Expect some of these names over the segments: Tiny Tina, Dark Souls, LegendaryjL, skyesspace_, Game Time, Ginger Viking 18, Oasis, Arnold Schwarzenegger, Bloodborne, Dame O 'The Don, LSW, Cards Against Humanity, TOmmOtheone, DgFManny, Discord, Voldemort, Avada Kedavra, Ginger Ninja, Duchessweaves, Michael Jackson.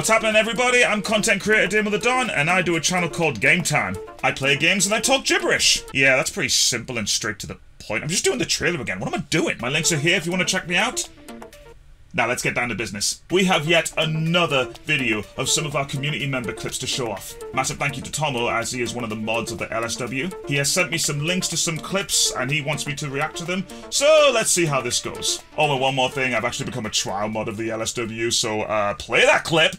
What's happening, everybody? I'm content creator Dame O 'The Don, and I do a channel called Game Time. I play games and I talk gibberish. Yeah, that's pretty simple and straight to the point. I'm just doing the trailer again. What am I doing? My links are here if you want to check me out. Now let's get down to business. We have yet another video of some of our community member clips to show off. Massive thank you to Tommo, as he is one of the mods of the LSW. He has sent me some links to some clips and he wants me to react to them, so let's see how this goes. Oh, and one more thing, I've actually become a trial mod of the LSW, so play that clip.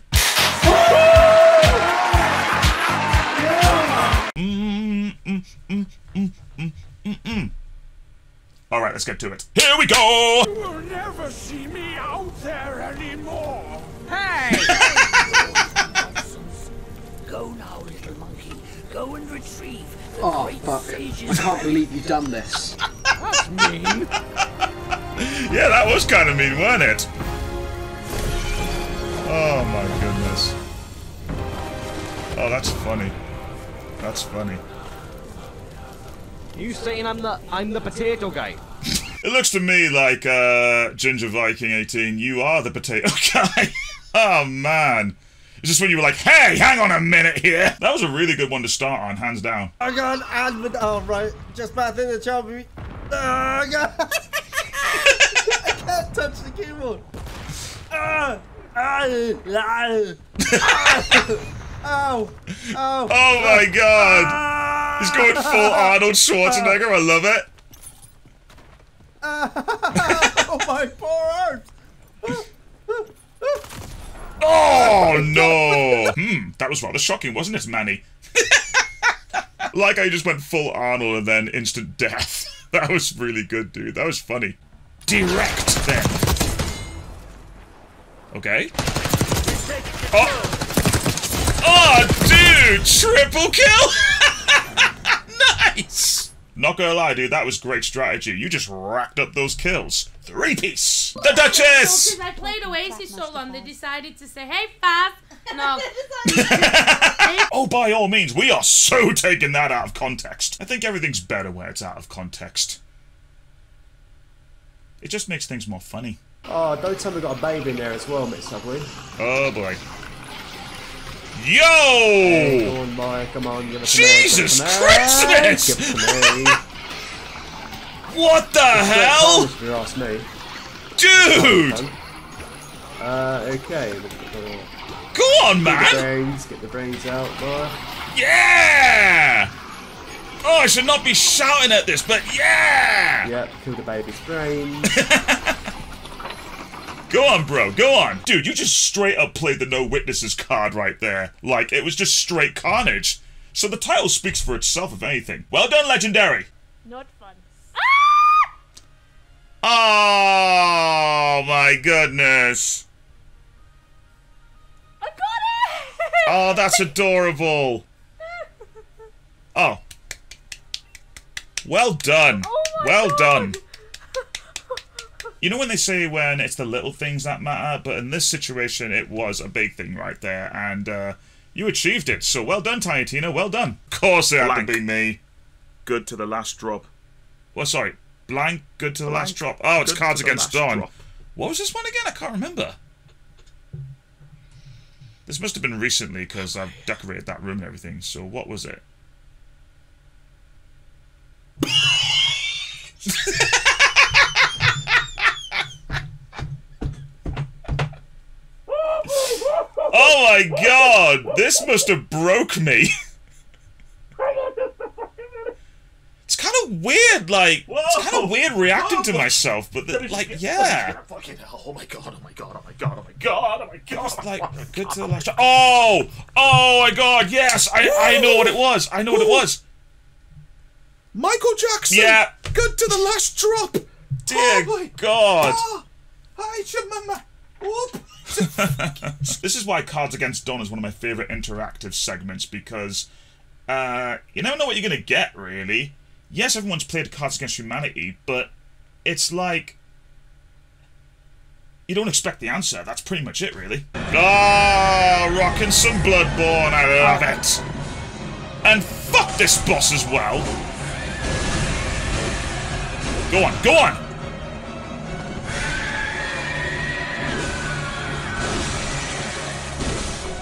Alright, let's get to it. Here we go! You will never see me out there anymore! Hey! Go now, little monkey. Go and retrieve the great sages. I can't believe you've done this. That's mean. Yeah, that was kind of mean, wasn't it? Oh my goodness. Oh, that's funny. That's funny. You saying I'm the potato guy? It looks to me like Ginger Viking 18. You are the potato guy. Oh man, is this when you were like, "Hey, hang on a minute here"? That was a really good one to start on, hands down. I got an ad with right, just back in the job. I can't touch the keyboard. Oh my god. He's going full Arnold Schwarzenegger, I love it. Oh my poor arms! Oh no! That was rather shocking, wasn't it, Manny? Like I just went full Arnold and then instant death. That was really good, dude. That was funny. Direct then. Okay. Oh! Oh dude! Triple kill! Nice! Not gonna lie, dude, that was great strategy. You just racked up those kills. Three-piece! The Duchess! Because I played Oasis so long, they decided to say, hey, Fab! No. Oh, by all means, we are so taking that out of context. I think everything's better where it's out of context. It just makes things more funny. Oh, don't tell me we got a babe in there as well, Miss Subway. Oh, boy. Yo! Hey, come on, Maya, come on, give it to Jesus me, Christmas! Give it to me. What the hell? If you ask me. Dude! Okay. Go on, man! Get the brains out, Maya. Yeah! Oh, I should not be shouting at this, but yeah! Yep, kill the baby's brains. Go on, bro, go on. Dude, you just straight up played the no witnesses card right there. Like, it was just straight carnage. So the title speaks for itself, if anything. Well done, Legendary. Not fun. Ah! Oh, my goodness. I got it! Oh, that's adorable. Oh. Well done. Oh well God. Done. You know when they say when it's the little things that matter, but in this situation it was a big thing right there, and you achieved it. So well done, Tiny Tina, well done. Of course it had to be me. Good to the last drop. Well, sorry, blank, good to the last drop. Oh, it's Cards Against Humanity. What was this one again? I can't remember. This must have been recently because I've decorated that room and everything. So what was it? Oh my god, this must have broke me. It's kind of weird, like, it's kind of weird reacting to myself, but like, yeah. Fucking hell, oh my god, oh my god, oh my god, oh my god, oh my god. It's like, good to the last. Oh! Oh my god, yes! I know what it was, I know what it was. Michael Jackson! Yeah! Good to the last drop! Dear god! I should remember. Whoop! This is why Cards Against Humanity is one of my favourite interactive segments, because you never know what you're going to get, really. Yes, everyone's played Cards Against Humanity, but it's like you don't expect the answer. That's pretty much it, really. Ah, rocking some Bloodborne. I love it. And fuck this boss as well. Go on, go on.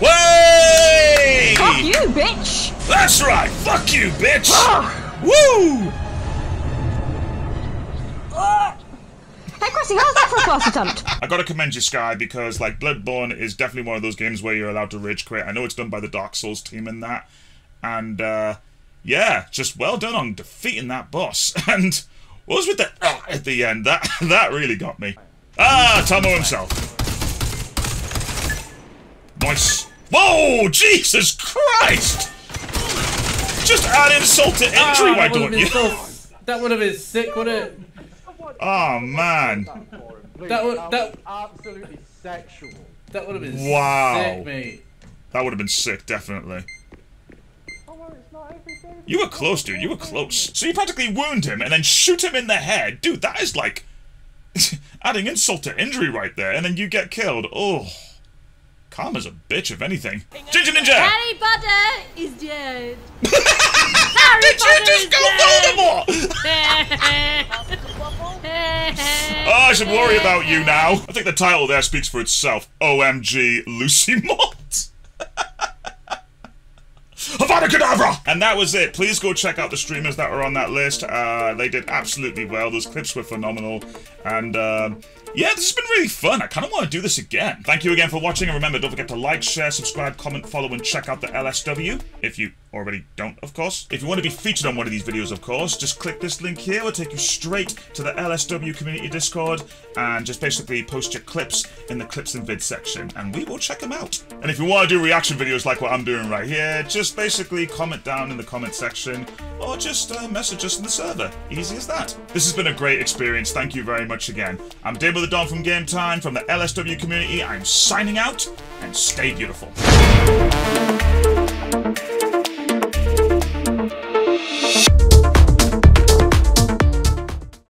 Way! Fuck you, bitch! That's right! Fuck you, bitch! Woo! Hey, Cressy, how's that for a class attempt? I gotta commend you, Sky, because, like, Bloodborne is definitely one of those games where you're allowed to rage quit. I know it's done by the Dark Souls team in that. And, yeah, just well done on defeating that boss. And what was with the at the end? That really got me. Ah, Tommo himself. Nice. Whoa, Jesus Christ! Just add insult to injury, why don't you? That would have been sick, wouldn't it? Oh man. That was absolutely sexual. That would have been sick, mate. That would have been sick, definitely. You were close, dude. You were close. So you practically wound him and then shoot him in the head. Dude, that is like adding insult to injury right there, and then you get killed. Oh. Calm as a bitch, if anything. Ginger Ninja! Harry Potter is dead. Harry Did Potter you just go Voldemort? Oh, I should worry about you now. I think the title there speaks for itself. OMG, Lucy Mott. Avada Kedavra! And that was it. Please go check out the streamers that were on that list. They did absolutely well. Those clips were phenomenal. And yeah, this has been really fun. I kind of want to do this again. Thank you again for watching. And remember, don't forget to like, share, subscribe, comment, follow, and check out the LSW. If you already don't, of course. If you want to be featured on one of these videos, of course, just click this link here. It'll take you straight to the LSW community Discord. And just basically post your clips in the clips and vid section. And we will check them out. And if you want to do reaction videos like what I'm doing right here, just basically comment down in the comment section, or just message us on the server. Easy as that. This has been a great experience. Thank you very much again. I'm Dame O 'The Don from Game Time, from the LSW community. I'm signing out, and stay beautiful.